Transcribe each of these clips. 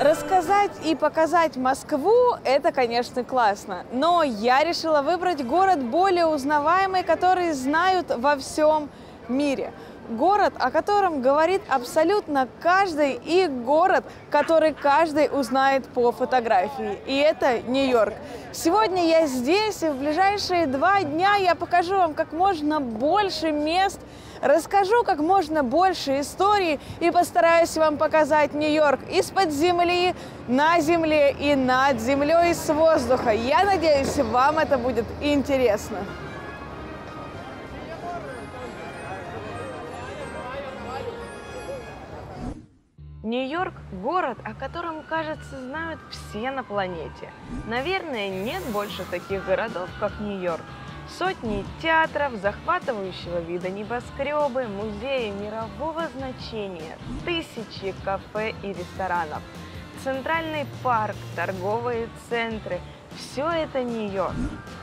Рассказать и показать Москву – это, конечно, классно. Но я решила выбрать город более узнаваемый, который знают во всем мире. Город, о котором говорит абсолютно каждый, и город, который каждый узнает по фотографии. И это Нью-Йорк. Сегодня я здесь, и в ближайшие 2 дня я покажу вам как можно больше мест, расскажу как можно больше историй и постараюсь вам показать Нью-Йорк из-под земли, на земле и над землей с воздуха. Я надеюсь, вам это будет интересно. Нью-Йорк – город, о котором, кажется, знают все на планете. Наверное, нет больше таких городов, как Нью-Йорк. Сотни театров, захватывающего вида небоскребы, музеи мирового значения, тысячи кафе и ресторанов, Центральный парк, торговые центры – все это Нью-Йорк.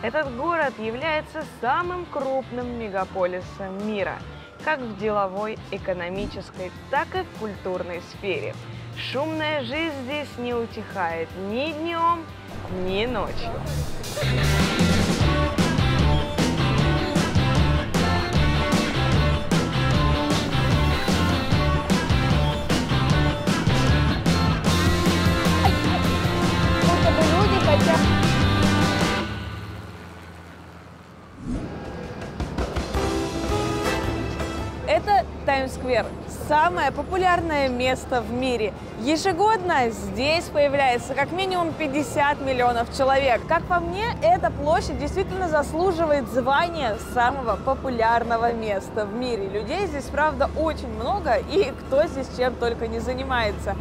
Этот город является самым крупным мегаполисом мира, как в деловой, экономической, так и в культурной сфере. Шумная жизнь здесь не утихает ни днем, ни ночью. Это Таймс-сквер – самое популярное место в мире. Ежегодно здесь появляется как минимум 50 миллионов человек. Как по мне, эта площадь действительно заслуживает звания самого популярного места в мире. Людей здесь, правда, очень много, и кто здесь чем только не занимается.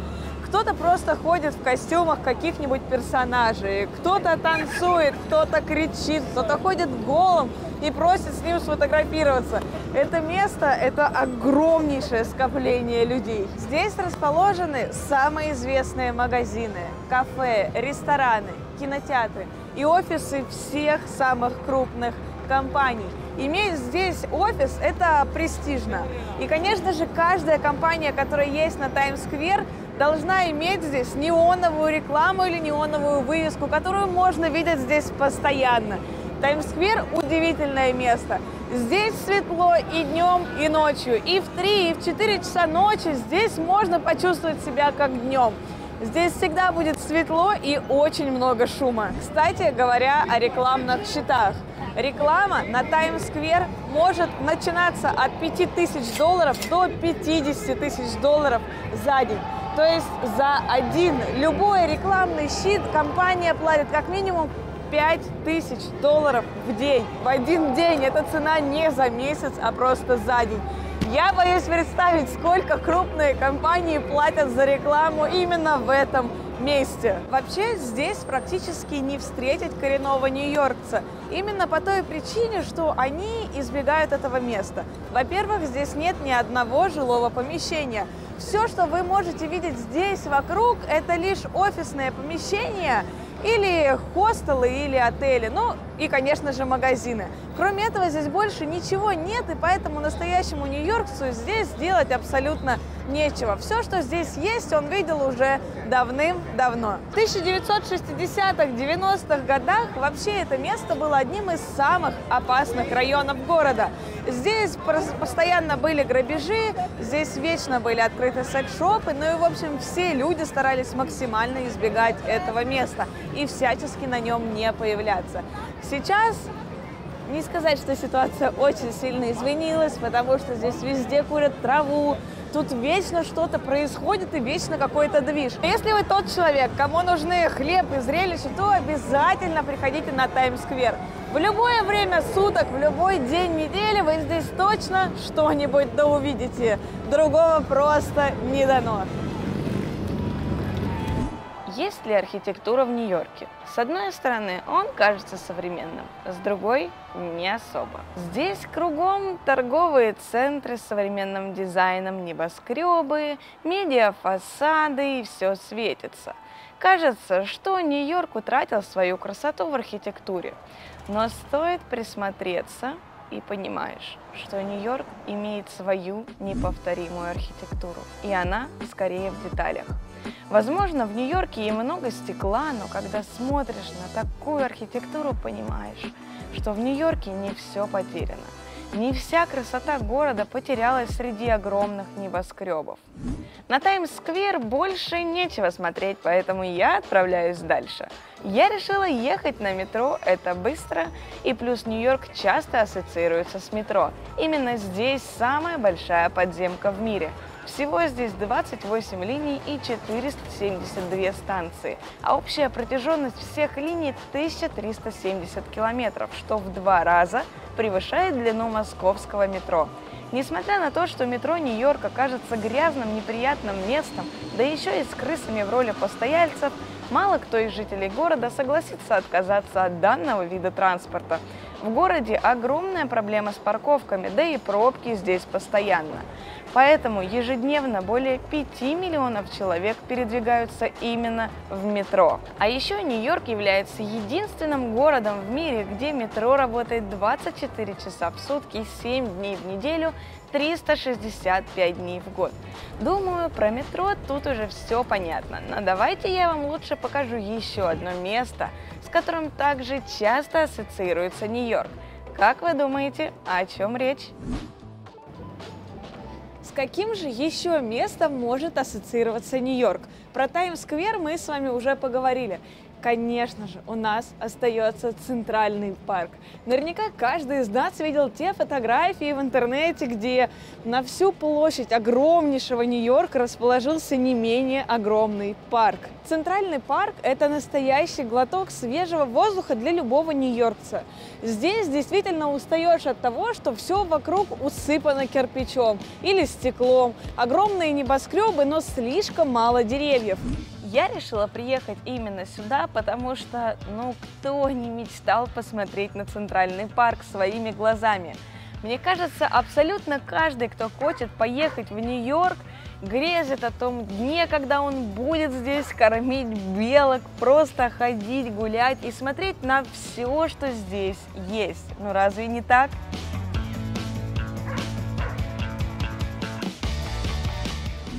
Кто-то просто ходит в костюмах каких-нибудь персонажей, кто-то танцует, кто-то кричит, кто-то ходит голым и просит с ним сфотографироваться. Это место – это огромнейшее скопление людей. Здесь расположены самые известные магазины, кафе, рестораны, кинотеатры и офисы всех самых крупных компаний. Иметь здесь офис – это престижно. И, конечно же, каждая компания, которая есть на Таймс-сквер, должна иметь здесь неоновую рекламу или неоновую вывеску, которую можно видеть здесь постоянно. Таймс-сквер – удивительное место. Здесь светло и днем, и ночью. И в 3, и в 4 часа ночи здесь можно почувствовать себя как днем. Здесь всегда будет светло и очень много шума. Кстати говоря, о рекламных щитах. Реклама на Таймс-сквер может начинаться от $5000 до $50 000 за день. То есть за один любой рекламный щит компания платит как минимум $5000 в день. В один день. Это цена не за месяц, а просто за день. Я боюсь представить, сколько крупные компании платят за рекламу именно в этом месте. Вообще, здесь практически не встретить коренного нью-йоркца. Именно по той причине, что они избегают этого места. Во-первых, здесь нет ни одного жилого помещения. Все, что вы можете видеть здесь вокруг, это лишь офисные помещения, или хостелы, или отели, ну и, конечно же, магазины. Кроме этого, здесь больше ничего нет, и поэтому настоящему нью-йоркцу здесь делать абсолютно нечего. Все, что здесь есть, он видел уже давным-давно. В 1960-х, 90-х годах вообще это место было одним из самых опасных районов города. Здесь постоянно были грабежи, здесь вечно были открыты секс-шопы, ну и, в общем, все люди старались максимально избегать этого места и всячески на нем не появляться. Сейчас не сказать, что ситуация очень сильно изменилась, потому что здесь везде курят траву, тут вечно что-то происходит и вечно какой-то движ. Если вы тот человек, кому нужны хлеб и зрелище, то обязательно приходите на Таймс-сквер. В любое время суток, в любой день недели вы здесь точно что-нибудь да увидите. Другого просто не дано. Есть ли архитектура в Нью-Йорке? С одной стороны, он кажется современным, с другой – не особо. Здесь кругом торговые центры с современным дизайном, небоскребы, медиафасады, и все светится. Кажется, что Нью-Йорк утратил свою красоту в архитектуре, но стоит присмотреться, и понимаешь, что Нью-Йорк имеет свою неповторимую архитектуру, и она скорее в деталях. Возможно, в Нью-Йорке и много стекла, но когда смотришь на такую архитектуру, понимаешь, что в Нью-Йорке не все потеряно. Не вся красота города потерялась среди огромных небоскребов. На Таймс-сквер больше нечего смотреть, поэтому я отправляюсь дальше. Я решила ехать на метро, это быстро, и плюс Нью-Йорк часто ассоциируется с метро. Именно здесь самая большая подземка в мире. Всего здесь 28 линий и 472 станции, а общая протяженность всех линий 1370 километров, что в 2 раза превышает длину московского метро. Несмотря на то, что метро Нью-Йорка кажется грязным, неприятным местом, да еще и с крысами в роли постояльцев, мало кто из жителей города согласится отказаться от данного вида транспорта. В городе огромная проблема с парковками, да и пробки здесь постоянно. Поэтому ежедневно более 5 миллионов человек передвигаются именно в метро. А еще Нью-Йорк является единственным городом в мире, где метро работает 24 часа в сутки, 7 дней в неделю, 365 дней в год. Думаю, про метро тут уже все понятно, но давайте я вам лучше покажу еще одно место, с которым также часто ассоциируется Нью-Йорк. Как вы думаете, о чем речь? С каким же еще местом может ассоциироваться Нью-Йорк? Про Таймс-сквер мы с вами уже поговорили. Конечно же, у нас остается Центральный парк. Наверняка каждый из нас видел те фотографии в интернете, где на всю площадь огромнейшего Нью-Йорка расположился не менее огромный парк. Центральный парк – это настоящий глоток свежего воздуха для любого нью-йоркца. Здесь действительно устаешь от того, что все вокруг усыпано кирпичом или стеклом, огромные небоскребы, но слишком мало деревьев. Я решила приехать именно сюда, потому что, кто не мечтал посмотреть на Центральный парк своими глазами? Мне кажется, абсолютно каждый, кто хочет поехать в Нью-Йорк, грезит о том дне, когда он будет здесь кормить белок, просто ходить, гулять и смотреть на все, что здесь есть. Ну разве не так?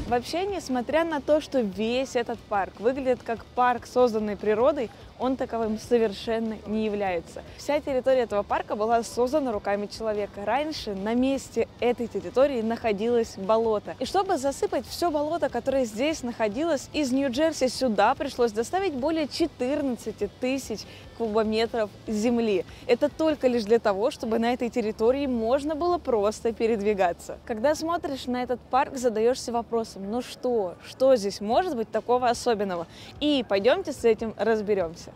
Вообще, несмотря на то, что весь этот парк выглядит как парк, созданный природой, он таковым совершенно не является. Вся территория этого парка была создана руками человека. Раньше на месте этой территории находилось болото. И чтобы засыпать все болото, которое здесь находилось, из Нью-Джерси сюда пришлось доставить более 14 тысяч кубометров земли. Это только лишь для того, чтобы на этой территории можно было просто передвигаться. Когда смотришь на этот парк, задаешься вопросом, что здесь может быть такого особенного? И пойдемте с этим разберемся.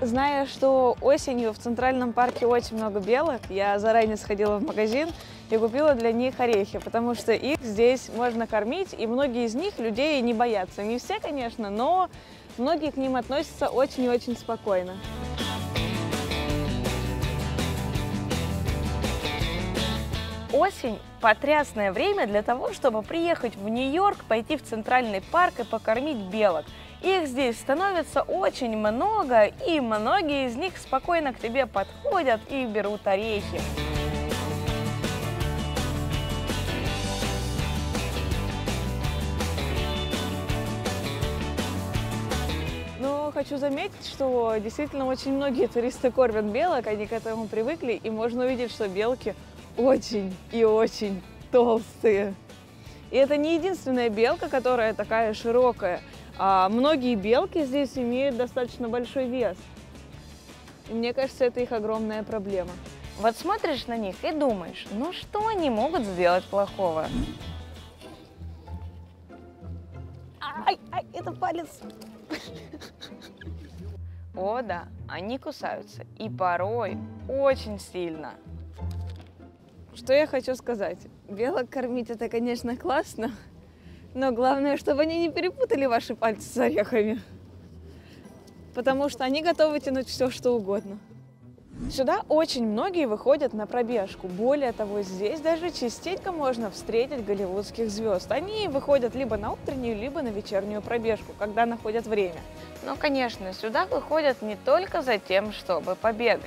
Зная, что осенью в Центральном парке очень много белок, я заранее сходила в магазин и купила для них орехи, потому что их здесь можно кормить, и многие из них людей не боятся. Не все, конечно, но многие к ним относятся очень и очень спокойно. Осень – потрясное время для того, чтобы приехать в Нью-Йорк, пойти в Центральный парк и покормить белок. Их здесь становится очень много, и многие из них спокойно к тебе подходят и берут орехи. Но хочу заметить, что действительно очень многие туристы кормят белок, они к этому привыкли, и можно увидеть, что белки очень и очень толстые. И это не единственная белка, которая такая широкая. Многие белки здесь имеют достаточно большой вес. И мне кажется, это их огромная проблема. Вот смотришь на них и думаешь, что они могут сделать плохого? Ай, это палец! О да, они кусаются и порой очень сильно. Что я хочу сказать? Белок кормить это, конечно, классно. Но главное, чтобы они не перепутали ваши пальцы с орехами, потому что они готовы тянуть все, что угодно. Сюда очень многие выходят на пробежку. Более того, здесь даже частенько можно встретить голливудских звезд. Они выходят либо на утреннюю, либо на вечернюю пробежку, когда находят время. Но, конечно, сюда выходят не только за тем, чтобы побегать.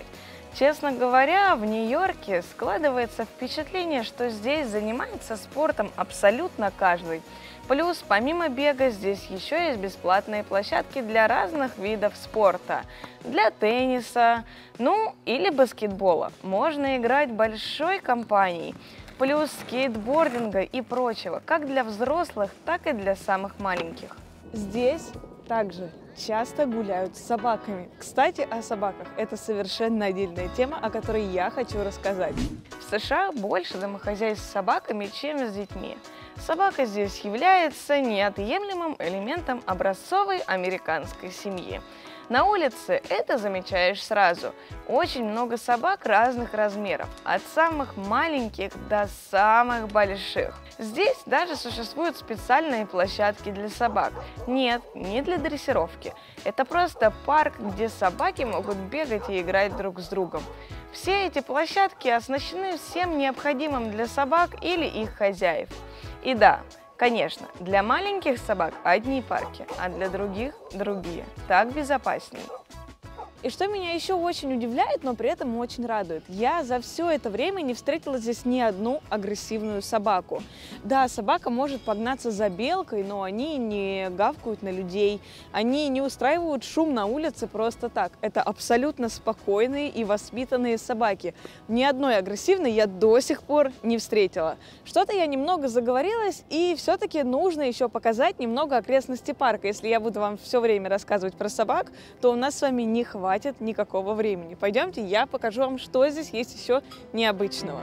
Честно говоря, в Нью-Йорке складывается впечатление, что здесь занимается спортом абсолютно каждый. Плюс, помимо бега, здесь еще есть бесплатные площадки для разных видов спорта. Для тенниса, ну или баскетбола. Можно играть большой компанией. Плюс скейтбординга и прочего, как для взрослых, так и для самых маленьких. Здесь также часто гуляют с собаками. Кстати, о собаках. Это совершенно отдельная тема, о которой я хочу рассказать. В США больше домохозяйств с собаками, чем с детьми. Собака здесь является неотъемлемым элементом образцовой американской семьи. На улице это замечаешь сразу. Очень много собак разных размеров, от самых маленьких до самых больших. Здесь даже существуют специальные площадки для собак. Нет, не для дрессировки. Это просто парк, где собаки могут бегать и играть друг с другом. Все эти площадки оснащены всем необходимым для собак или их хозяев. И да, конечно, для маленьких собак одни парки, а для других другие. Так безопаснее. И что меня еще очень удивляет, но при этом очень радует. Я за все это время не встретила здесь ни одну агрессивную собаку. Да, собака может погнаться за белкой, но они не гавкают на людей, они не устраивают шум на улице просто так. Это абсолютно спокойные и воспитанные собаки. Ни одной агрессивной я до сих пор не встретила. Что-то я немного заговорилась, и все-таки нужно еще показать немного окрестности парка. Если я буду вам все время рассказывать про собак, то у нас с вами не хватит никакого времени. Пойдемте, я покажу вам, что здесь есть еще необычного.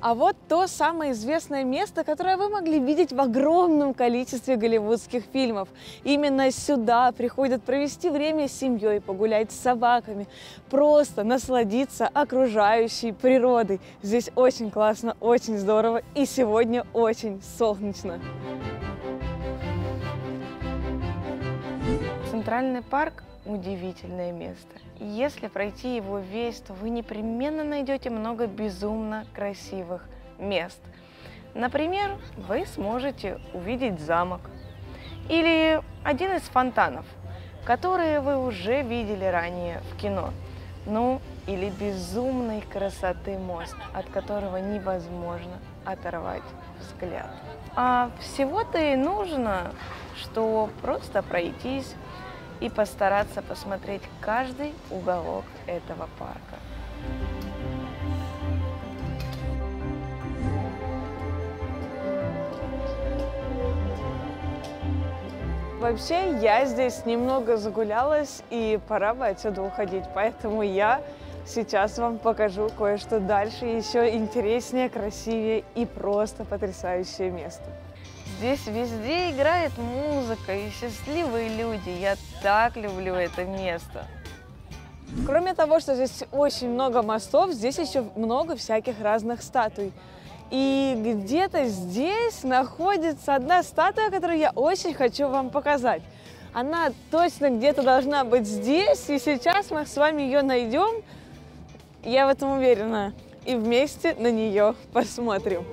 А вот то самое известное место, которое вы могли видеть в огромном количестве голливудских фильмов. Именно сюда приходят провести время с семьей, погулять с собаками, просто насладиться окружающей природой. Здесь очень классно, очень здорово, и сегодня очень солнечно. Центральный парк – удивительное место. Если пройти его весь, то вы непременно найдете много безумно красивых мест. Например, вы сможете увидеть замок или один из фонтанов, которые вы уже видели ранее в кино. Ну, или безумной красоты мост, от которого невозможно оторвать взгляд. А всего-то и нужно, что просто пройтись и постараться посмотреть каждый уголок этого парка. Вообще, я здесь немного загулялась, и пора бы отсюда уходить, поэтому я сейчас вам покажу кое-что дальше, еще интереснее, красивее и просто потрясающее место. Здесь везде играет музыка и счастливые люди. Я так люблю это место. Кроме того, что здесь очень много мостов, здесь еще много всяких разных статуй. И где-то здесь находится одна статуя, которую я очень хочу вам показать. Она точно где-то должна быть здесь, и сейчас мы с вами ее найдем. Я в этом уверена. И вместе на нее посмотрим.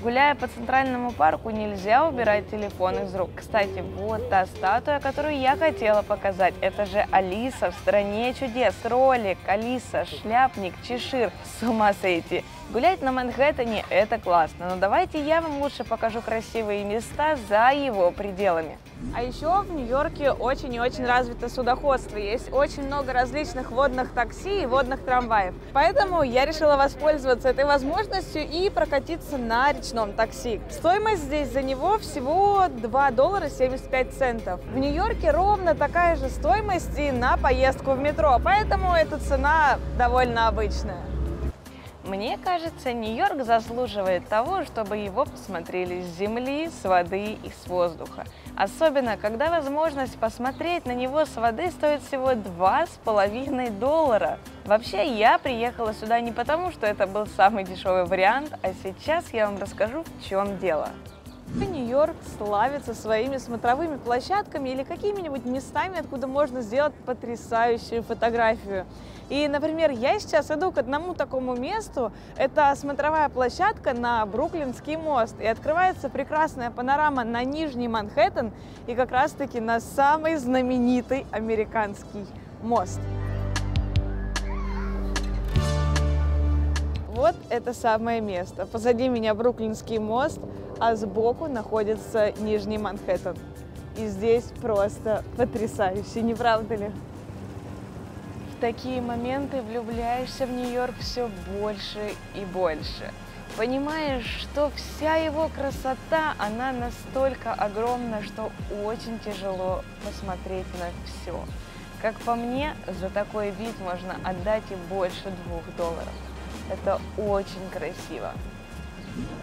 Гуляя по Центральному парку, нельзя убирать телефон из рук. Кстати, вот та статуя, которую я хотела показать. Это же Алиса в стране чудес. Кролик, Алиса, шляпник, Чешир. С ума сойти. Гулять на Манхэттене – это классно, но давайте я вам лучше покажу красивые места за его пределами. А еще в Нью-Йорке очень и очень развито судоходство. Есть очень много различных водных такси и водных трамваев. Поэтому я решила воспользоваться этой возможностью и прокатиться на речном такси. Стоимость здесь за него всего $2.75. В Нью-Йорке ровно такая же стоимость и на поездку в метро, поэтому эта цена довольно обычная. Мне кажется, Нью-Йорк заслуживает того, чтобы его посмотрели с земли, с воды и с воздуха. Особенно, когда возможность посмотреть на него с воды стоит всего $2,5. Вообще, я приехала сюда не потому, что это был самый дешевый вариант, а сейчас я вам расскажу, в чем дело. Нью-Йорк славится своими смотровыми площадками или какими-нибудь местами, откуда можно сделать потрясающую фотографию. И, например, я сейчас иду к одному такому месту. Это смотровая площадка на Бруклинский мост. И открывается прекрасная панорама на Нижний Манхэттен и как раз-таки на самый знаменитый американский мост. Вот это самое место. Позади меня Бруклинский мост, а сбоку находится Нижний Манхэттен. И здесь просто потрясающе, не правда ли? В такие моменты влюбляешься в Нью-Йорк все больше и больше. Понимаешь, что вся его красота, она настолько огромна, что очень тяжело посмотреть на все. Как по мне, за такой вид можно отдать и больше $2. Это очень красиво.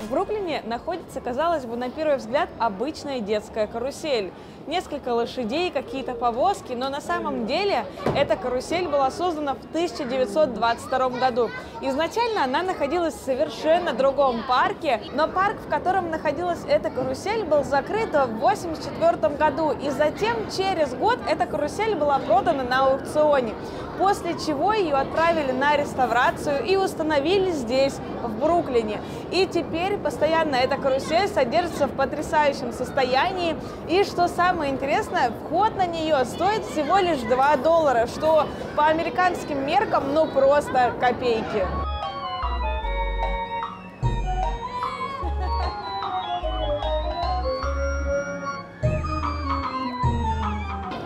В Бруклине находится, казалось бы, на первый взгляд, обычная детская карусель. Несколько лошадей, какие-то повозки, но на самом деле эта карусель была создана в 1922 году. Изначально она находилась в совершенно другом парке, но парк, в котором находилась эта карусель, был закрыт в 1984 году. И затем, через год, эта карусель была продана на аукционе, после чего ее отправили на реставрацию и установили здесь, в Бруклине. И теперь постоянно эта карусель содержится в потрясающем состоянии. И что самое интересное, вход на нее стоит всего лишь $2, что по американским меркам, ну просто копейки.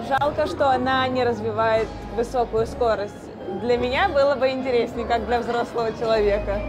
Жалко, что она не развивает высокую скорость. Для меня было бы интереснее, как для взрослого человека.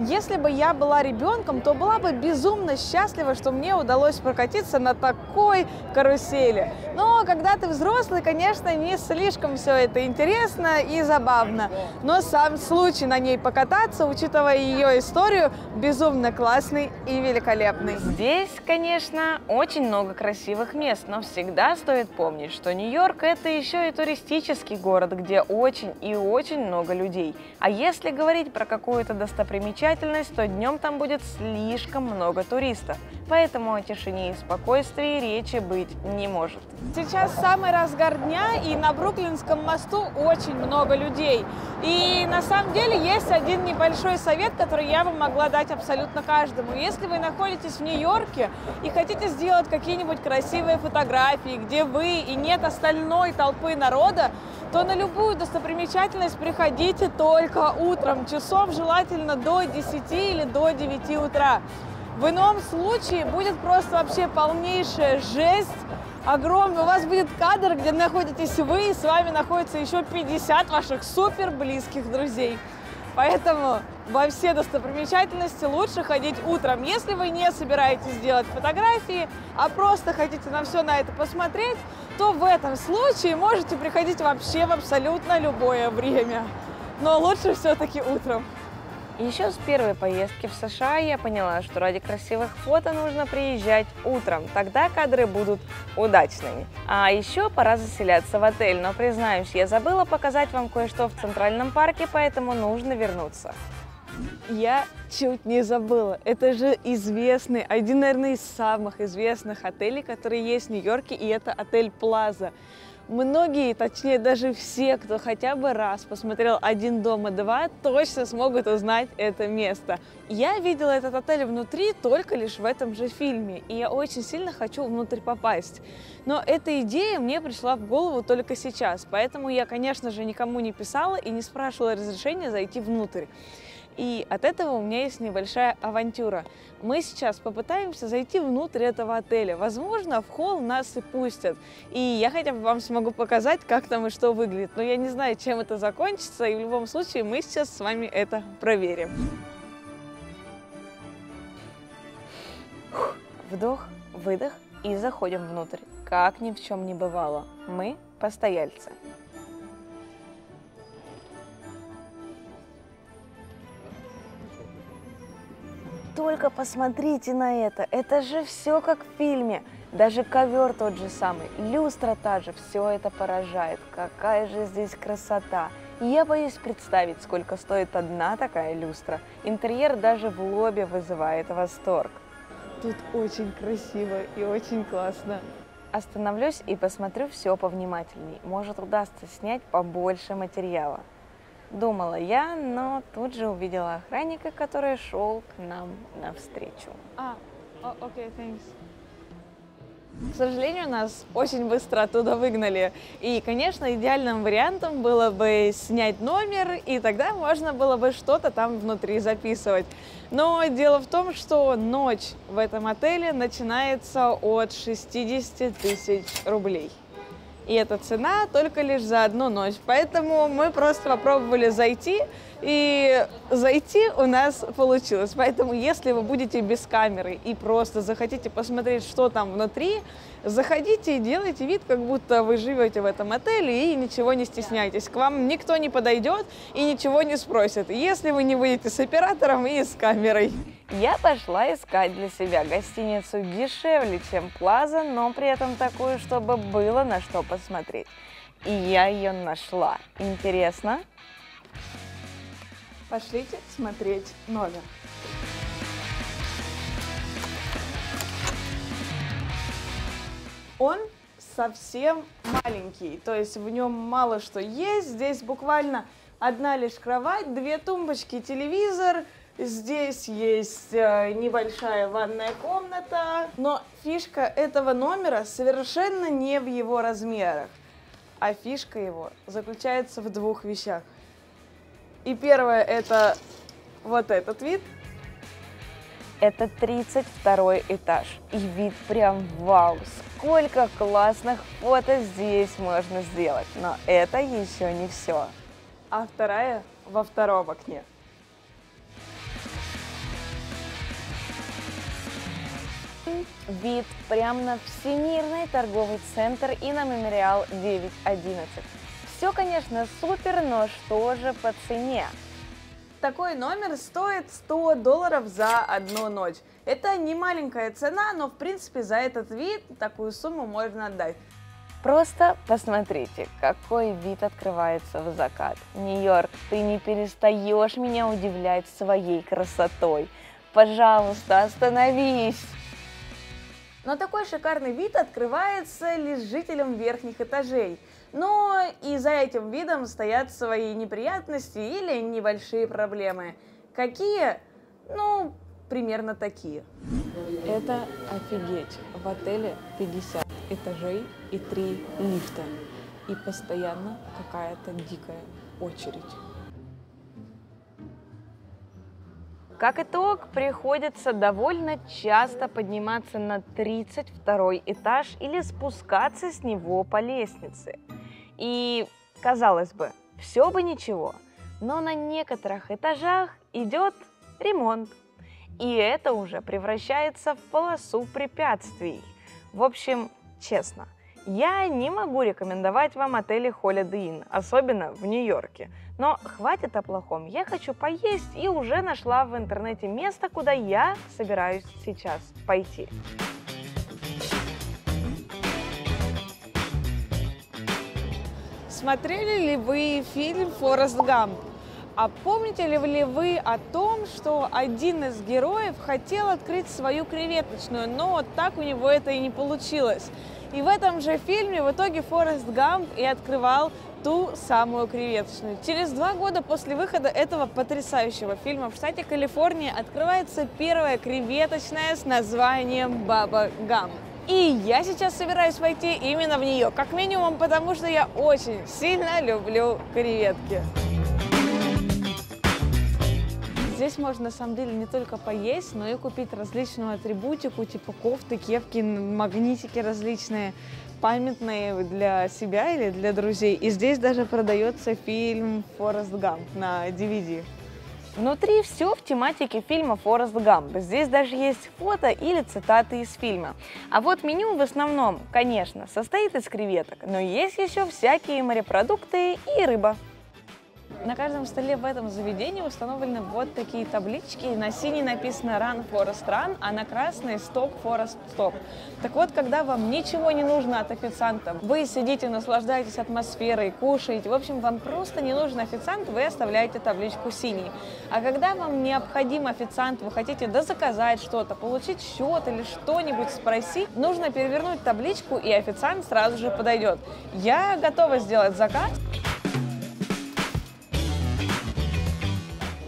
Если бы я была ребенком, то была бы безумно счастлива, что мне удалось прокатиться на такой карусели. Но когда ты взрослый, конечно, не слишком все это интересно и забавно. Но сам случай на ней покататься, учитывая ее историю, безумно классный и великолепный. Здесь, конечно, очень много красивых мест, но всегда стоит помнить, что Нью-Йорк – это еще и туристический город, где очень и очень много людей. А если говорить про какую-то достопримечательность, то днем там будет слишком много туристов, поэтому о тишине и спокойствии речи быть не может. Сейчас самый разгар дня, и на Бруклинском мосту очень много людей. И на самом деле есть один небольшой совет, который я бы могла дать абсолютно каждому. Если вы находитесь в Нью-Йорке и хотите сделать какие-нибудь красивые фотографии, где вы и нет остальной толпы народа, то на любую достопримечательность приходите только утром, часов желательно до 10 или до 9 утра. В ином случае будет просто вообще полнейшая жесть, огромная. У вас будет кадр, где находитесь вы, и с вами находится еще 50 ваших супер близких друзей. Поэтому во все достопримечательности лучше ходить утром. Если вы не собираетесь делать фотографии, а просто хотите на все на это посмотреть, то в этом случае можете приходить вообще в абсолютно любое время. Но лучше все-таки утром. Еще с первой поездки в США я поняла, что ради красивых фото нужно приезжать утром, тогда кадры будут удачными. А еще пора заселяться в отель, но, признаюсь, я забыла показать вам кое-что в Центральном парке, поэтому нужно вернуться. Я чуть не забыла. Это же известный, один, наверное, из самых известных отелей, которые есть в Нью-Йорке, и это отель Plaza. Многие, точнее даже все, кто хотя бы раз посмотрел «Один дома два», точно смогут узнать это место. Я видела этот отель внутри только лишь в этом же фильме, и я очень сильно хочу внутрь попасть. Но эта идея мне пришла в голову только сейчас, поэтому я, конечно же, никому не писала и не спрашивала разрешения зайти внутрь. И от этого у меня есть небольшая авантюра. Мы сейчас попытаемся зайти внутрь этого отеля. Возможно, в холл нас и пустят. И я хотя бы вам смогу показать, как там и что выглядит. Но я не знаю, чем это закончится. И в любом случае мы сейчас с вами это проверим. Вдох, выдох и заходим внутрь. Как ни в чем не бывало. Мы постояльцы. Только посмотрите на это же все как в фильме. Даже ковер тот же самый, люстра та же, все это поражает. Какая же здесь красота! Я боюсь представить, сколько стоит одна такая люстра. Интерьер даже в лобби вызывает восторг. Тут очень красиво и очень классно. Остановлюсь и посмотрю все повнимательней. Может, удастся снять побольше материала. Думала я, но тут же увидела охранника, который шел к нам навстречу. Окей, thanks. К сожалению, нас очень быстро оттуда выгнали. И, конечно, идеальным вариантом было бы снять номер, и тогда можно было бы что-то там внутри записывать. Но дело в том, что ночь в этом отеле начинается от 60 тысяч рублей. И эта цена только лишь за одну ночь. Поэтому мы просто попробовали зайти, и зайти у нас получилось. Поэтому если вы будете без камеры и просто захотите посмотреть, что там внутри, заходите и делайте вид, как будто вы живете в этом отеле, и ничего не стесняйтесь. К вам никто не подойдет и ничего не спросит, если вы не выйдете с оператором и с камерой. Я пошла искать для себя гостиницу дешевле, чем Plaza, но при этом такую, чтобы было на что посмотреть. И я ее нашла. Интересно? Пошлите смотреть номер. Он совсем маленький, то есть в нем мало что есть. Здесь буквально одна лишь кровать, две тумбочки, телевизор. Здесь есть небольшая ванная комната, но фишка этого номера совершенно не в его размерах, а фишка его заключается в двух вещах. И первое — это вот этот вид. Это 32 этаж, и вид прям вау, сколько классных фото здесь можно сделать, но это еще не все. А вторая во втором окне. Вид прямо на Всемирный торговый центр и на Мемориал 9.11. Все, конечно, супер, но что же по цене? Такой номер стоит $100 за одну ночь. Это не маленькая цена, но в принципе за этот вид такую сумму можно отдать. Просто посмотрите, какой вид открывается в закат. Нью-Йорк, ты не перестаешь меня удивлять своей красотой. Пожалуйста, остановись! Но такой шикарный вид открывается лишь жителям верхних этажей. Но и за этим видом стоят свои неприятности или небольшие проблемы. Какие? Ну, примерно такие. Это офигеть. В отеле 50 этажей и 3 лифта. И постоянно какая-то дикая очередь. Как итог, приходится довольно часто подниматься на 32 этаж или спускаться с него по лестнице. И, казалось бы, все бы ничего, но на некоторых этажах идет ремонт. И это уже превращается в полосу препятствий. В общем, честно, я не могу рекомендовать вам отели Holiday Inn, особенно в Нью-Йорке. Но хватит о плохом, я хочу поесть и уже нашла в интернете место, куда я собираюсь сейчас пойти. Смотрели ли вы фильм «Форест Гамп»? А помните ли вы о том, что один из героев хотел открыть свою креветочную, но так у него это и не получилось? И в этом же фильме в итоге Форест Гамп и открывал ту самую креветочную. Через 2 года после выхода этого потрясающего фильма в штате Калифорния открывается первая креветочная с названием «Баба Гамп». И я сейчас собираюсь войти именно в нее, как минимум потому, что я очень сильно люблю креветки. Здесь можно, на самом деле, не только поесть, но и купить различную атрибутику, типа кофты, кепки, магнитики различные, памятные для себя или для друзей. И здесь даже продается фильм «Форест Гамп» на DVD. Внутри все в тематике фильма «Форест Гамп». Здесь даже есть фото или цитаты из фильма. А вот меню в основном, конечно, состоит из креветок, но есть еще всякие морепродукты и рыба. На каждом столе в этом заведении установлены вот такие таблички. На синей написано «Run, Forest, Run», а на красной «Stop, Forest, Stop». Так вот, когда вам ничего не нужно от официанта, вы сидите, наслаждаетесь атмосферой, кушаете, в общем, вам просто не нужен официант, вы оставляете табличку синей. А когда вам необходим официант, вы хотите дозаказать что-то, получить счет или что-нибудь спросить, нужно перевернуть табличку, и официант сразу же подойдет. Я готова сделать заказ.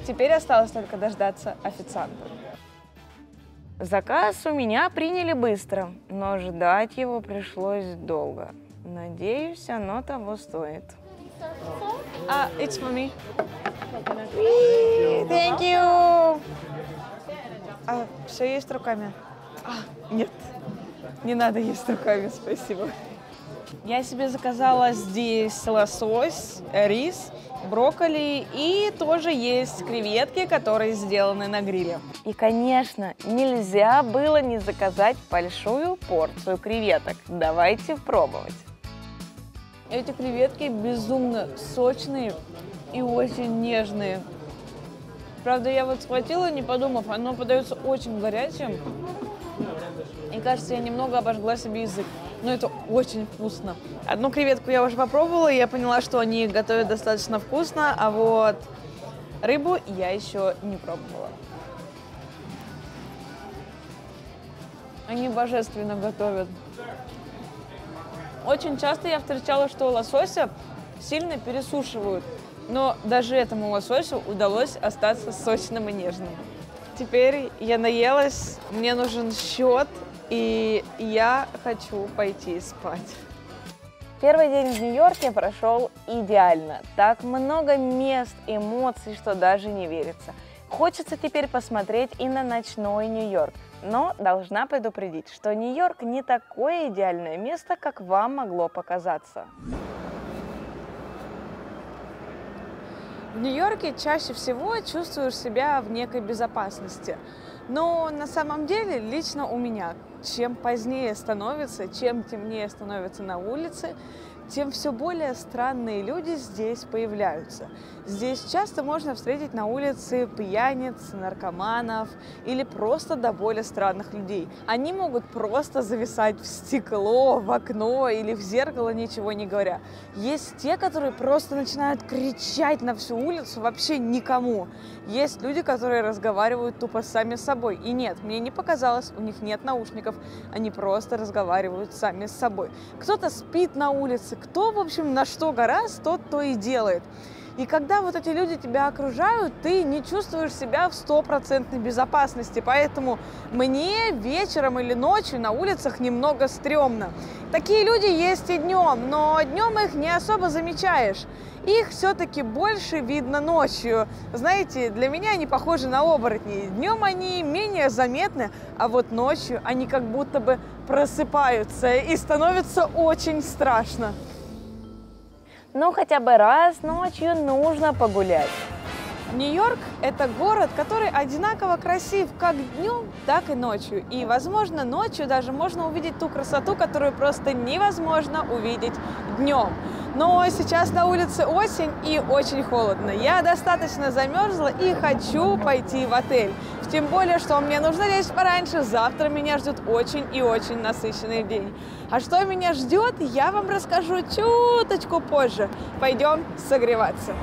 Теперь осталось только дождаться официанта. Заказ у меня приняли быстро, но ждать его пришлось долго. Надеюсь, оно того стоит. It's for me. Thank you. А все есть руками? Нет, не надо есть руками, спасибо. Я себе заказала здесь лосось, рис, брокколи и тоже есть креветки, которые сделаны на гриле. И, конечно, нельзя было не заказать большую порцию креветок. Давайте пробовать. Эти креветки безумно сочные и очень нежные. Правда, я вот схватила, не подумав, оно подается очень горячим. И кажется, я немного обожгла себе язык. Но это очень вкусно. Одну креветку я уже попробовала, и я поняла, что они готовят достаточно вкусно, а вот рыбу я еще не пробовала. Они божественно готовят. Очень часто я встречала, что лосося сильно пересушивают, но даже этому лососю удалось остаться сочным и нежным. Теперь я наелась, мне нужен счет. И я хочу пойти спать. Первый день в Нью-Йорке прошел идеально. Так много мест, эмоций, что даже не верится. Хочется теперь посмотреть и на ночной Нью-Йорк. Но должна предупредить, что Нью-Йорк не такое идеальное место, как вам могло показаться. В Нью-Йорке чаще всего чувствуешь себя в некой безопасности. Но на самом деле, лично у меня, чем позднее становится, чем темнее становится на улице, тем все более странные люди здесь появляются. Здесь часто можно встретить на улице пьяниц, наркоманов или просто до боли странных людей. Они могут просто зависать в стекло, в окно или в зеркало, ничего не говоря. Есть те, которые просто начинают кричать на всю улицу вообще никому. Есть люди, которые разговаривают тупо сами с собой. И нет, мне не показалось, у них нет наушников, они просто разговаривают сами с собой. Кто-то спит на улице, кто, в общем, на что горазд, тот то и делает. И когда вот эти люди тебя окружают, ты не чувствуешь себя в стопроцентной безопасности. Поэтому мне вечером или ночью на улицах немного стрёмно. Такие люди есть и днем, но днем их не особо замечаешь. Их все-таки больше видно ночью. Знаете, для меня они похожи на оборотни. Днем они менее заметны, а вот ночью они как будто бы просыпаются и становится очень страшно. Ну, хотя бы раз ночью нужно погулять. Нью-Йорк – это город, который одинаково красив как днем, так и ночью. И, возможно, ночью даже можно увидеть ту красоту, которую просто невозможно увидеть днем. Но сейчас на улице осень и очень холодно. Я достаточно замерзла и хочу пойти в отель. Тем более, что мне нужно лечь пораньше, завтра меня ждет очень и очень насыщенный день. А что меня ждет, я вам расскажу чуточку позже. Пойдем согреваться.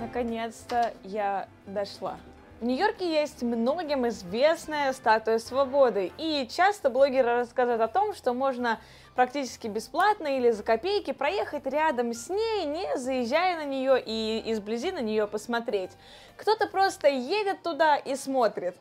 Наконец-то я дошла. В Нью-Йорке есть многим известная статуя свободы, и часто блогеры рассказывают о том, что можно практически бесплатно или за копейки проехать рядом с ней, не заезжая на нее и изблизи на нее посмотреть. Кто-то просто едет туда и смотрит.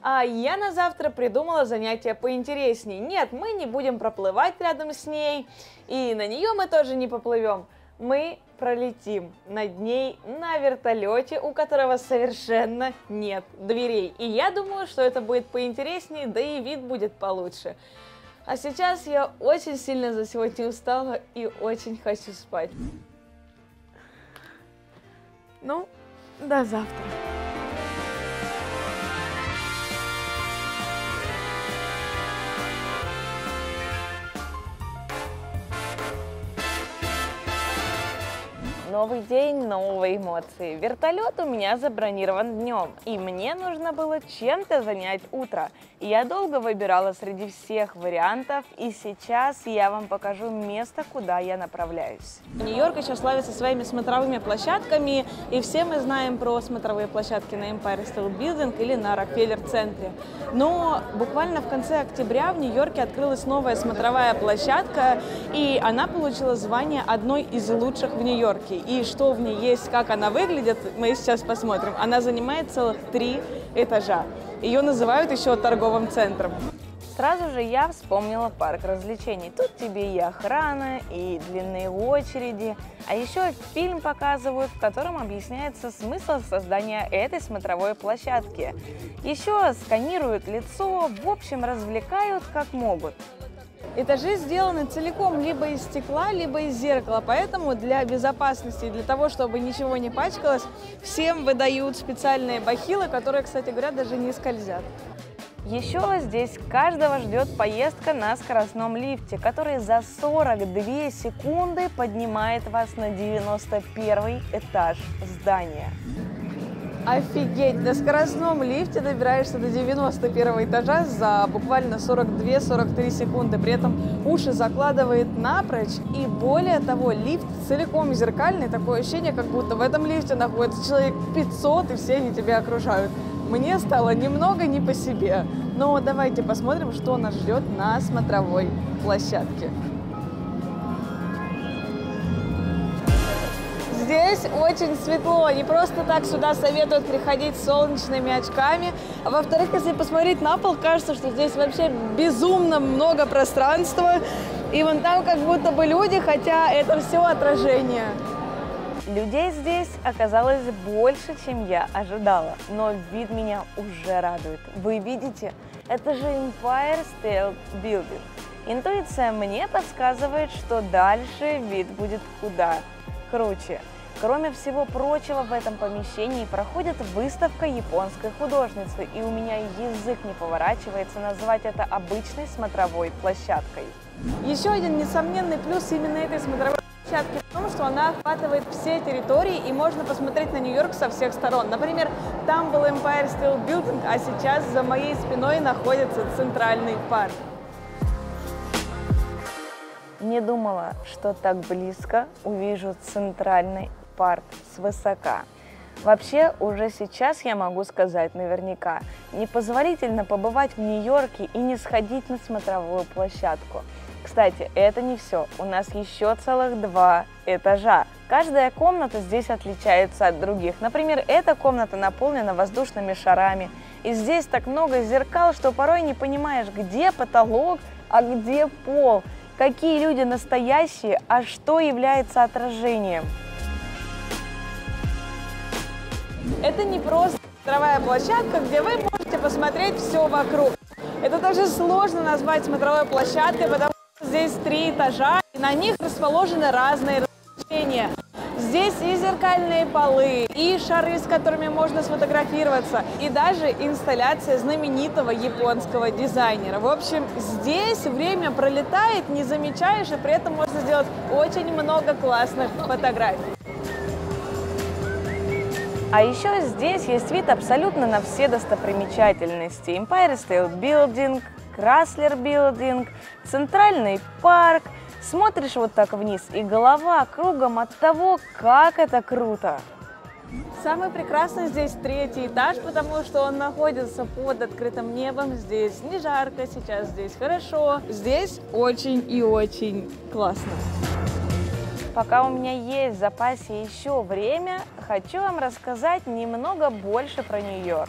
А я на завтра придумала занятие поинтереснее. Нет, мы не будем проплывать рядом с ней, и на нее мы тоже не поплывем. Мы пролетим над ней на вертолете, у которого совершенно нет дверей. И я думаю, что это будет поинтереснее, да и вид будет получше. А сейчас я очень сильно за сегодня устала и очень хочу спать. Ну, До завтра. Новый день, новые эмоции. Вертолет у меня забронирован днем, и мне нужно было чем-то занять утро. Я долго выбирала среди всех вариантов, и сейчас я вам покажу место, куда я направляюсь. Нью-Йорк еще славится своими смотровыми площадками, и все мы знаем про смотровые площадки на Empire State Building или на Rockefeller Center. Но буквально в конце октября в Нью-Йорке открылась новая смотровая площадка, и она получила звание одной из лучших в Нью-Йорке. И что в ней есть, как она выглядит, мы сейчас посмотрим. Она занимает целых 3 этажа. Ее называют еще торговым центром. Сразу же я вспомнила парк развлечений. Тут тебе и охрана, и длинные очереди. А еще фильм показывают, в котором объясняется смысл создания этой смотровой площадки. Еще сканируют лицо, в общем, развлекают как могут. Этажи сделаны целиком либо из стекла, либо из зеркала, поэтому для безопасности и для того, чтобы ничего не пачкалось, всем выдают специальные бахилы, которые, кстати говоря, даже не скользят. Еще здесь каждого ждет поездка на скоростном лифте, который за 42 секунды поднимает вас на 91 этаж здания. Офигеть! На скоростном лифте добираешься до 91 этажа за буквально 42-43 секунды. При этом уши закладывает напрочь. И более того, лифт целиком зеркальный. Такое ощущение, как будто в этом лифте находится человек 500, и все они тебя окружают. Мне стало немного не по себе. Но давайте посмотрим, что нас ждет на смотровой площадке. Здесь очень светло, не просто так сюда советуют приходить с солнечными очками. А во-вторых, если посмотреть на пол, кажется, что здесь вообще безумно много пространства. И вон там как будто бы люди, хотя это все отражение. Людей здесь оказалось больше, чем я ожидала. Но вид меня уже радует. Вы видите, это же Empire State Building. Интуиция мне подсказывает, что дальше вид будет куда круче. Кроме всего прочего, в этом помещении проходит выставка японской художницы, и у меня язык не поворачивается назвать это обычной смотровой площадкой. Еще один несомненный плюс именно этой смотровой площадки в том, что она охватывает все территории, и можно посмотреть на Нью-Йорк со всех сторон. Например, там был Empire State Building, а сейчас за моей спиной находится Центральный парк. Не думала, что так близко увижу Центральный парк свысока. Вообще, уже сейчас я могу сказать наверняка, непозволительно побывать в Нью-Йорке и не сходить на смотровую площадку. Кстати, это не все, у нас еще целых 2 этажа. Каждая комната здесь отличается от других. Например, эта комната наполнена воздушными шарами. И здесь так много зеркал, что порой не понимаешь, где потолок, а где пол. Какие люди настоящие, а что является отражением? Это не просто смотровая площадка, где вы можете посмотреть все вокруг. Это даже сложно назвать смотровой площадкой, потому что здесь 3 этажа, и на них расположены разные развлечения. Здесь и зеркальные полы, и шары, с которыми можно сфотографироваться, и даже инсталляция знаменитого японского дизайнера. В общем, здесь время пролетает, не замечаешь, и при этом можно сделать очень много классных фотографий. А еще здесь есть вид абсолютно на все достопримечательности. Empire State Building, Chrysler Building, Центральный парк. Смотришь вот так вниз, и голова кругом от того, как это круто. Самый прекрасный здесь 3-й этаж, потому что он находится под открытым небом. Здесь не жарко, сейчас здесь хорошо. Здесь очень и очень классно. Пока у меня есть в запасе еще время, хочу вам рассказать немного больше про Нью-Йорк.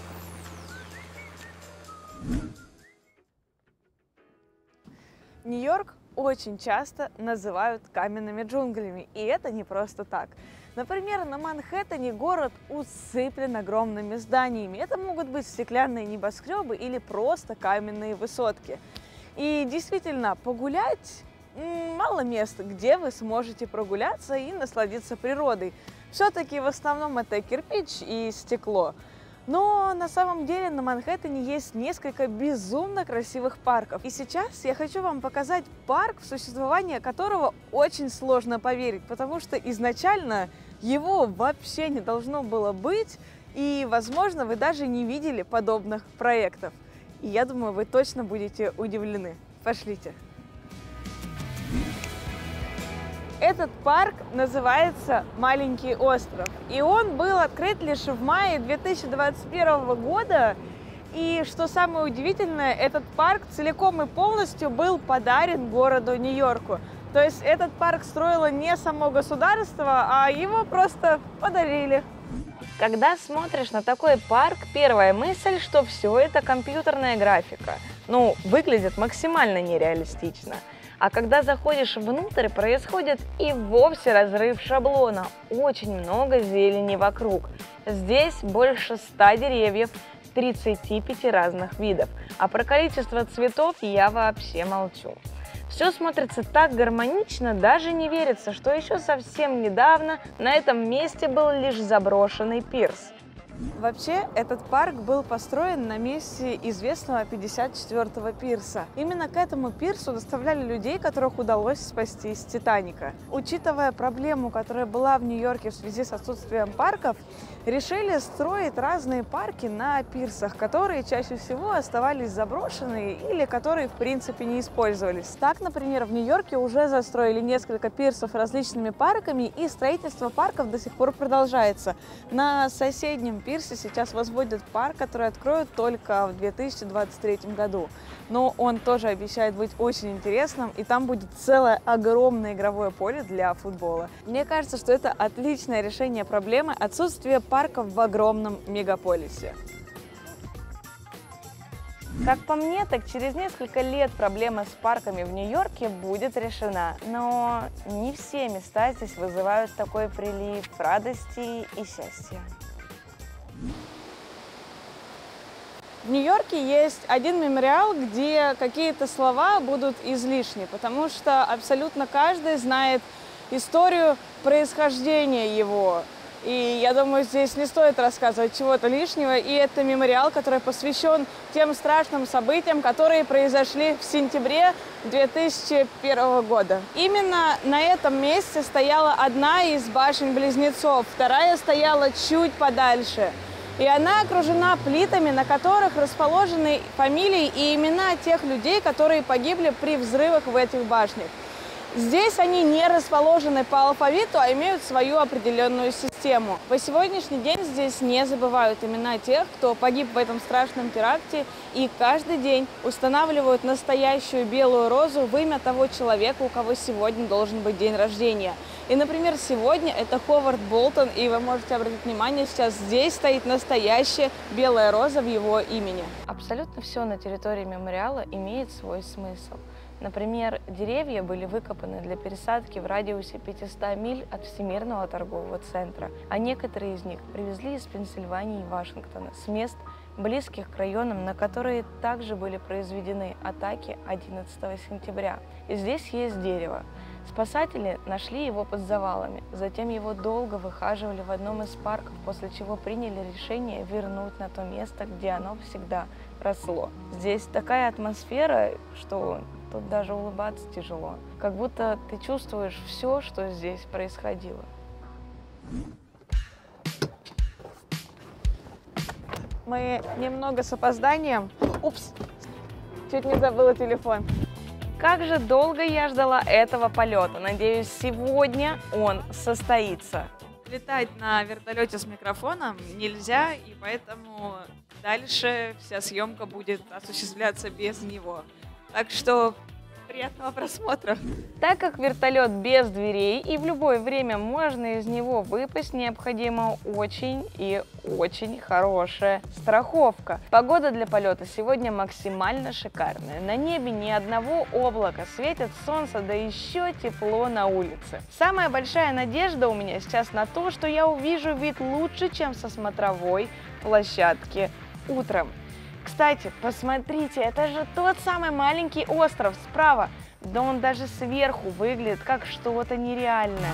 Нью-Йорк очень часто называют каменными джунглями, и это не просто так. Например, на Манхэттене город усыплен огромными зданиями. Это могут быть стеклянные небоскребы или просто каменные высотки. И действительно, погулять мало мест, где вы сможете прогуляться и насладиться природой. Все-таки в основном это кирпич и стекло. Но на самом деле на Манхэттене есть несколько безумно красивых парков. И сейчас я хочу вам показать парк, в существование которого очень сложно поверить, потому что изначально его вообще не должно было быть, и, возможно, вы даже не видели подобных проектов. И я думаю, вы точно будете удивлены. Пошлите. Этот парк называется «Маленький остров», и он был открыт лишь в мае 2021 года. И что самое удивительное, этот парк целиком и полностью был подарен городу Нью-Йорку. То есть этот парк строило не само государство, а его просто подарили. Когда смотришь на такой парк, первая мысль, что все это компьютерная графика. Ну, выглядит максимально нереалистично. А когда заходишь внутрь, происходит и вовсе разрыв шаблона. Очень много зелени вокруг. Здесь больше 100 деревьев, 35 разных видов. А про количество цветов я вообще молчу. Все смотрится так гармонично, даже не верится, что еще совсем недавно на этом месте был лишь заброшенный пирс. Вообще, этот парк был построен на месте известного 54-го пирса. Именно к этому пирсу доставляли людей, которых удалось спасти из «Титаника». Учитывая проблему, которая была в Нью-Йорке в связи с отсутствием парков, решили строить разные парки на пирсах, которые чаще всего оставались заброшенные или которые, в принципе, не использовались. Так, например, в Нью-Йорке уже застроили несколько пирсов различными парками, и строительство парков до сих пор продолжается. На соседнем пирсе сейчас возводят парк, который откроют только в 2023 году. Но он тоже обещает быть очень интересным, и там будет целое огромное игровое поле для футбола. Мне кажется, что это отличное решение проблемы отсутствия парков в огромном мегаполисе. Как по мне, так через несколько лет проблема с парками в Нью-Йорке будет решена. Но не все места здесь вызывают такой прилив радости и счастья. В Нью-Йорке есть один мемориал, где какие-то слова будут излишни, потому что абсолютно каждый знает историю происхождения его. И я думаю, здесь не стоит рассказывать чего-то лишнего. И это мемориал, который посвящен тем страшным событиям, которые произошли в сентябре 2001 года. Именно на этом месте стояла одна из башен-близнецов, вторая стояла чуть подальше. И она окружена плитами, на которых расположены фамилии и имена тех людей, которые погибли при взрывах в этих башнях. Здесь они не расположены по алфавиту, а имеют свою определенную систему. По сегодняшний день здесь не забывают имена тех, кто погиб в этом страшном теракте, и каждый день устанавливают настоящую белую розу в имя того человека, у кого сегодня должен быть день рождения. И, например, сегодня это Ховард Болтон, и вы можете обратить внимание, сейчас здесь стоит настоящая белая роза в его имени. Абсолютно все на территории мемориала имеет свой смысл. Например, деревья были выкопаны для пересадки в радиусе 500 миль от Всемирного торгового центра, а некоторые из них привезли из Пенсильвании и Вашингтона, с мест, близких к районам, на которые также были произведены атаки 11 сентября. И здесь есть дерево. Спасатели нашли его под завалами, затем его долго выхаживали в одном из парков, после чего приняли решение вернуть на то место, где оно всегда росло. Здесь такая атмосфера, что тут даже улыбаться тяжело. Как будто ты чувствуешь все, что здесь происходило. Мы немного с опозданием. Упс, чуть не забыла телефон. Как же долго я ждала этого полета. Надеюсь, сегодня он состоится. Летать на вертолете с микрофоном нельзя, и поэтому дальше вся съемка будет осуществляться без него. Так что приятного просмотра. Так как вертолет без дверей и в любое время можно из него выпасть, необходима очень и очень хорошая страховка. Погода для полета сегодня максимально шикарная. На небе ни одного облака, светит солнце, да еще тепло на улице. Самая большая надежда у меня сейчас на то, что я увижу вид лучше, чем со смотровой площадки утром. Кстати, посмотрите, это же тот самый маленький остров справа. Да он даже сверху выглядит как что-то нереальное.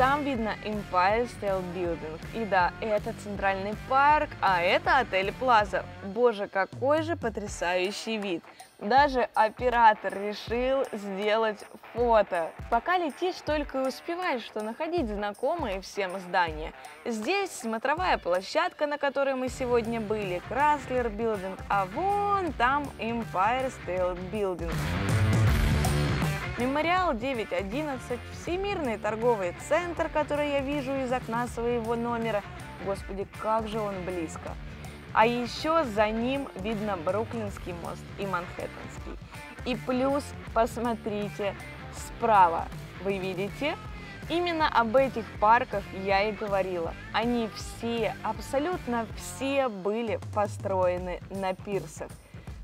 Там видно Empire State Building. И да, это Центральный парк, а это отель Plaza. Боже, какой же потрясающий вид! Даже оператор решил сделать фото. Пока летишь, только и успеваешь, что находить знакомые всем здания. Здесь смотровая площадка, на которой мы сегодня были, Chrysler Building, а вон там Empire State Building. Мемориал 9.11, Всемирный торговый центр, который я вижу из окна своего номера. Господи, как же он близко! А еще за ним видно Бруклинский мост и Манхэттенский. И плюс, посмотрите, справа вы видите, именно об этих парках я и говорила. Они все, абсолютно все были построены на пирсах.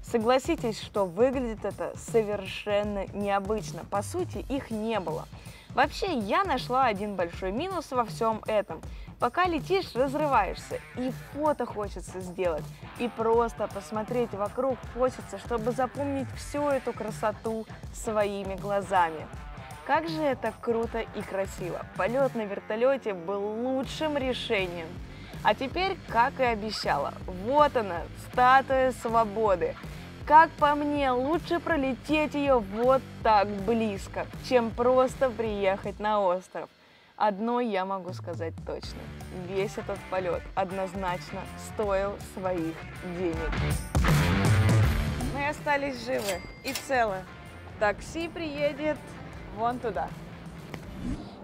Согласитесь, что выглядит это совершенно необычно, по сути их не было. Вообще, я нашла один большой минус во всем этом. Пока летишь, разрываешься, и фото хочется сделать, и просто посмотреть вокруг хочется, чтобы запомнить всю эту красоту своими глазами. Как же это круто и красиво! Полет на вертолете был лучшим решением. А теперь, как и обещала, вот она, статуя свободы. Как по мне, лучше пролететь ее вот так близко, чем просто приехать на остров. Одно я могу сказать точно. Весь этот полет однозначно стоил своих денег. Мы остались живы и целы. Такси приедет вон туда.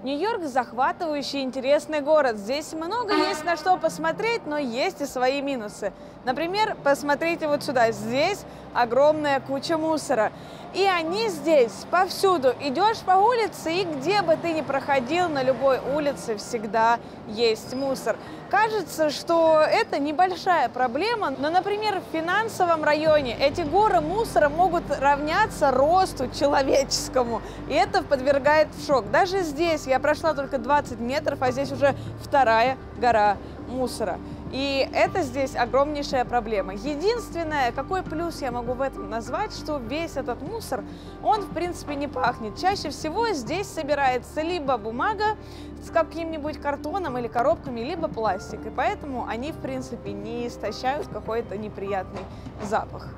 Нью-Йорк – захватывающий, интересный город. Здесь много есть на что посмотреть, но есть и свои минусы. Например, посмотрите вот сюда. Здесь огромная куча мусора. И они здесь повсюду. Идешь по улице, и где бы ты ни проходил, на любой улице всегда есть мусор. Кажется, что это небольшая проблема, но, например, в финансовом районе эти горы мусора могут равняться росту человеческому, и это подвергает в шок. Даже здесь я прошла только 20 метров, а здесь уже вторая гора мусора. И это здесь огромнейшая проблема. Единственное, какой плюс я могу в этом назвать, что весь этот мусор, он в принципе не пахнет. Чаще всего здесь собирается либо бумага с каким-нибудь картоном или коробками, либо пластик. И поэтому они в принципе не истощают какой-то неприятный запах.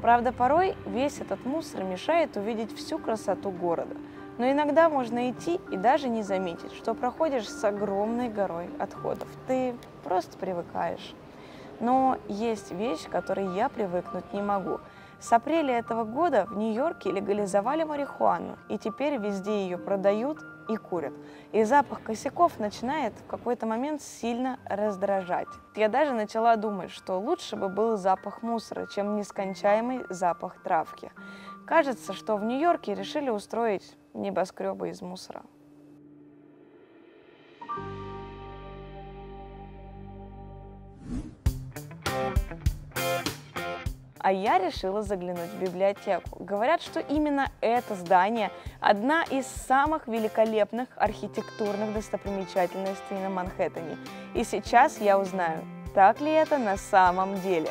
Правда, порой весь этот мусор мешает увидеть всю красоту города. Но иногда можно идти и даже не заметить, что проходишь с огромной горой отходов. Ты просто привыкаешь. Но есть вещь, к которой я привыкнуть не могу. С апреля этого года в Нью-Йорке легализовали марихуану, и теперь везде ее продают и курят. И запах косяков начинает в какой-то момент сильно раздражать. Я даже начала думать, что лучше бы был запах мусора, чем нескончаемый запах травки. Кажется, что в Нью-Йорке решили устроить небоскребы из мусора. А я решила заглянуть в библиотеку. Говорят, что именно это здание – одна из самых великолепных архитектурных достопримечательностей на Манхэттене. И сейчас я узнаю, так ли это на самом деле.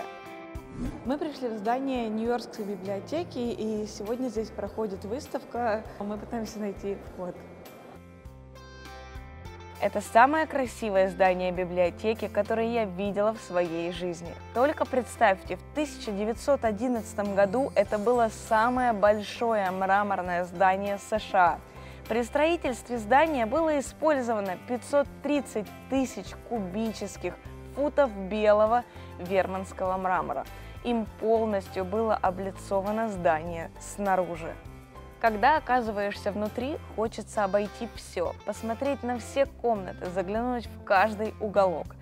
Мы пришли в здание Нью-Йоркской библиотеки, и сегодня здесь проходит выставка. Мы пытаемся найти вход. Это самое красивое здание библиотеки, которое я видела в своей жизни. Только представьте, в 1911 году это было самое большое мраморное здание США. При строительстве здания было использовано 530 тысяч кубических футов белого вермонтского мрамора. Им полностью было облицовано здание снаружи. Когда оказываешься внутри, хочется обойти все, посмотреть на все комнаты, заглянуть в каждый уголок.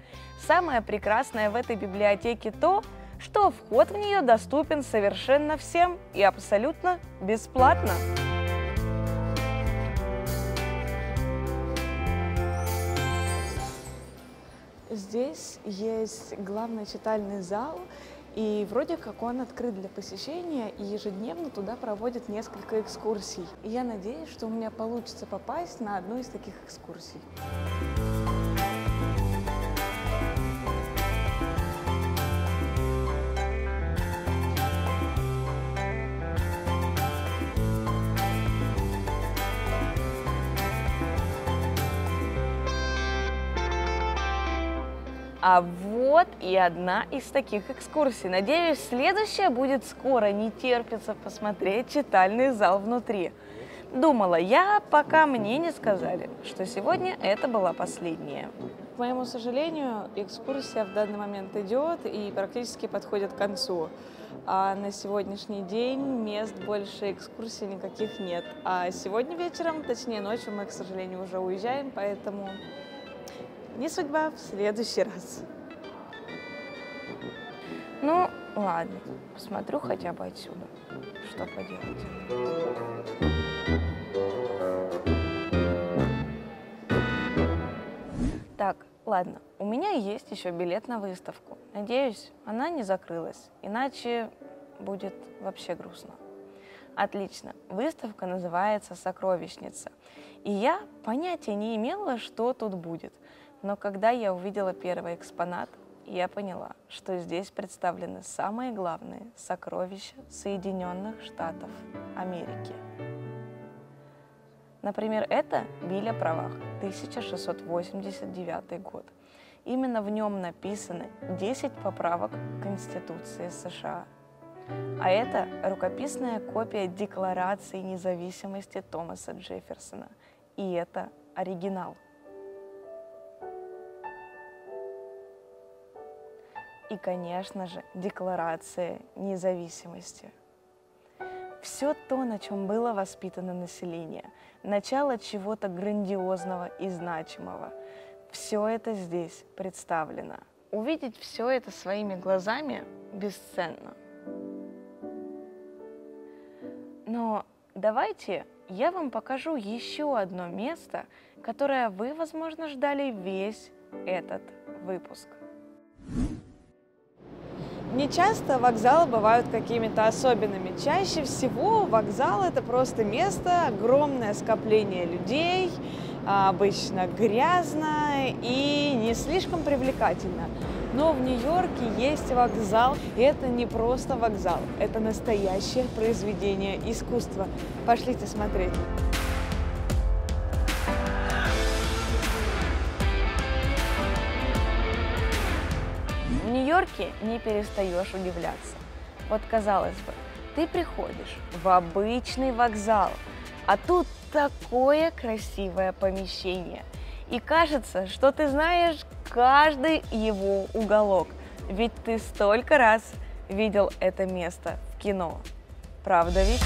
Самое прекрасное в этой библиотеке то, что вход в нее доступен совершенно всем и абсолютно бесплатно. Здесь есть главный читальный зал, и вроде как он открыт для посещения, и ежедневно туда проводят несколько экскурсий. И я надеюсь, что у меня получится попасть на одну из таких экскурсий. А вот и одна из таких экскурсий. Надеюсь, следующая будет скоро. Не терпится посмотреть читальный зал внутри. Думала я, пока мне не сказали, что сегодня это была последняя. К моему сожалению, экскурсия в данный момент идет и практически подходит к концу. А на сегодняшний день мест больше экскурсий никаких нет. А сегодня вечером, точнее ночью, мы, к сожалению, уже уезжаем, поэтому не судьба, в следующий раз. Ну, ладно, посмотрю хотя бы отсюда, что поделать. Так, ладно, у меня есть еще билет на выставку. Надеюсь, она не закрылась, иначе будет вообще грустно. Отлично, выставка называется «Сокровищница». И я понятия не имела, что тут будет. Но когда я увидела первый экспонат, я поняла, что здесь представлены самые главные сокровища Соединенных Штатов Америки. Например, это «Билль о правах», 1689 год. Именно в нем написаны 10 поправок к Конституции США. А это рукописная копия Декларации независимости Томаса Джефферсона. И это оригинал. И, конечно же, Декларация независимости. Все то, на чем было воспитано население, начало чего-то грандиозного и значимого. Все это здесь представлено. Увидеть все это своими глазами бесценно. Но давайте я вам покажу еще одно место, которое вы, возможно, ждали весь этот выпуск. Не часто вокзалы бывают какими-то особенными. Чаще всего вокзал – это просто место, огромное скопление людей, обычно грязно и не слишком привлекательно. Но в Нью-Йорке есть вокзал, и это не просто вокзал, это настоящее произведение искусства. Пошлите смотреть. В Нью-Йорке не перестаешь удивляться. Вот, казалось бы, ты приходишь в обычный вокзал, а тут такое красивое помещение. И кажется, что ты знаешь каждый его уголок, ведь ты столько раз видел это место в кино. Правда ведь?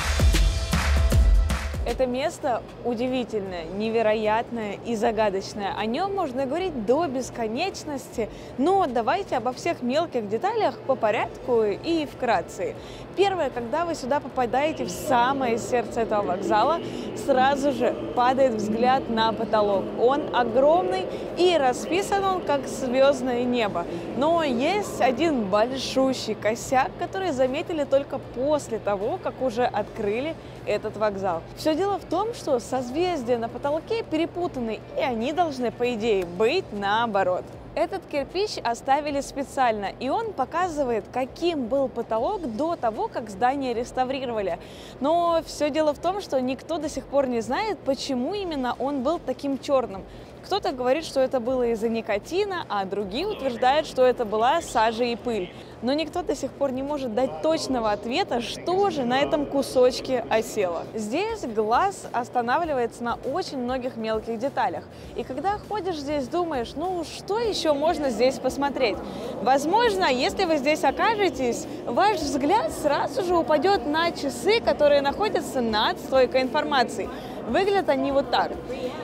Это место удивительное, невероятное и загадочное. О нем можно говорить до бесконечности, но давайте обо всех мелких деталях по порядку и вкратце. Первое, когда вы сюда попадаете в самое сердце этого вокзала, сразу же падает взгляд на потолок. Он огромный и расписан он как звездное небо. Но есть один большущий косяк, который заметили только после того, как уже открыли этот вокзал. Все дело в том, что созвездия на потолке перепутаны, и они должны, по идее, быть наоборот. Этот кирпич оставили специально, и он показывает, каким был потолок до того, как здание реставрировали. Но все дело в том, что никто до сих пор не знает, почему именно он был таким черным. Кто-то говорит, что это было из-за никотина, а другие утверждают, что это была сажа и пыль. Но никто до сих пор не может дать точного ответа, что же на этом кусочке осело. Здесь глаз останавливается на очень многих мелких деталях. И когда ходишь здесь, думаешь, ну что еще можно здесь посмотреть? Возможно, если вы здесь окажетесь, ваш взгляд сразу же упадет на часы, которые находятся над стойкой информации. Выглядят они вот так.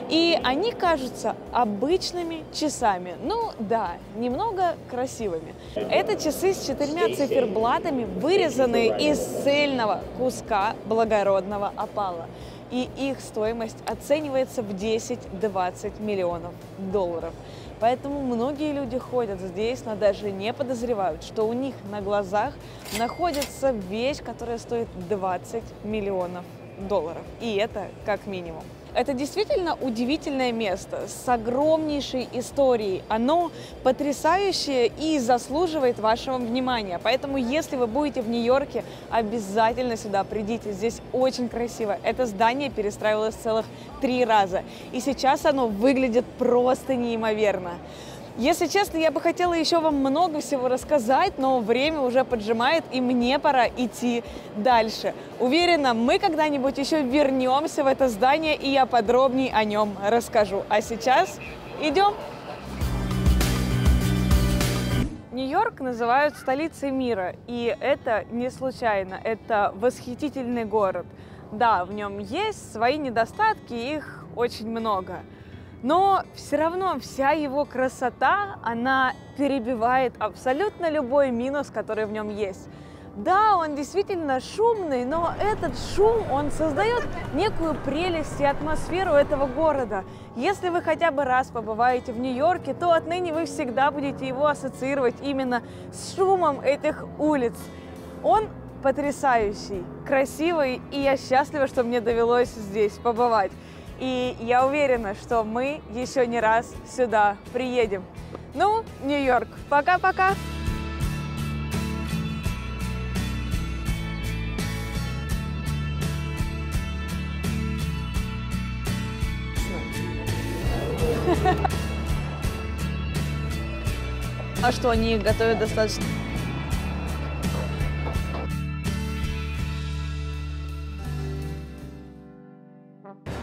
И они кажутся обычными часами. Ну да, немного красивыми. Это часы с 4 циферблатами, вырезанные из цельного куска благородного опала. И их стоимость оценивается в 10-20 миллионов долларов. Поэтому многие люди ходят здесь, но даже не подозревают, что у них на глазах находится вещь, которая стоит 20 миллионов долларов. И это как минимум. Это действительно удивительное место с огромнейшей историей. Оно потрясающее и заслуживает вашего внимания. Поэтому, если вы будете в Нью-Йорке, обязательно сюда придите. Здесь очень красиво. Это здание перестраивалось целых 3 раза. И сейчас оно выглядит просто неимоверно. Если честно, я бы хотела еще вам много всего рассказать, но время уже поджимает, и мне пора идти дальше. Уверена, мы когда-нибудь еще вернемся в это здание, и я подробнее о нем расскажу. А сейчас идем. Нью-Йорк называют столицей мира, и это не случайно, это восхитительный город. Да, в нем есть свои недостатки, их очень много. Но все равно вся его красота, она перебивает абсолютно любой минус, который в нем есть. Да, он действительно шумный, но этот шум, он создает некую прелесть и атмосферу этого города. Если вы хотя бы раз побываете в Нью-Йорке, то отныне вы всегда будете его ассоциировать именно с шумом этих улиц. Он потрясающий, красивый, и я счастлива, что мне довелось здесь побывать. И я уверена, что мы еще не раз сюда приедем. Ну, Нью-Йорк, пока-пока! А что, они их готовят достаточно?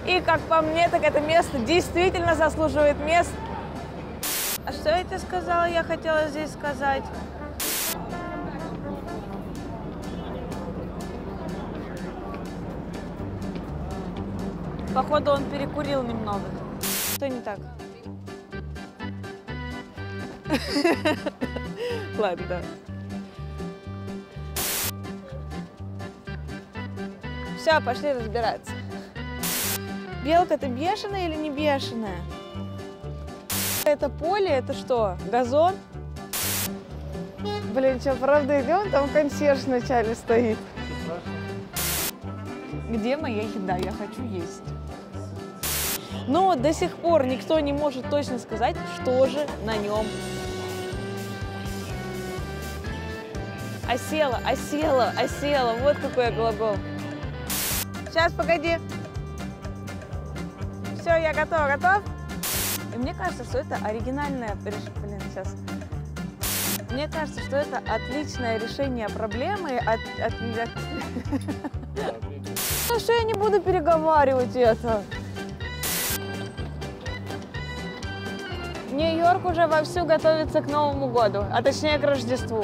И, как по мне, так это место действительно заслуживает мест. А что я тебе сказала? Я хотела здесь сказать. Походу, он перекурил немного. Что не так? Ладно, да. Все, пошли разбираться. Белка, ты бешеная или не бешеная? Это поле, это что, газон? Блин, что, правда идем? Там консьерж вначале стоит. Где моя еда? Я хочу есть. Но до сих пор никто не может точно сказать, что же на нем. Осела, осела, осела. Вот какой я глагол. Сейчас, погоди. Все, я готова, готов? И мне кажется, что это оригинальное решение. Блин, сейчас. Мне кажется, что это отличное решение проблемы Ну что, я не буду переговаривать это. Нью-Йорк уже вовсю готовится к Новому году, а точнее к Рождеству.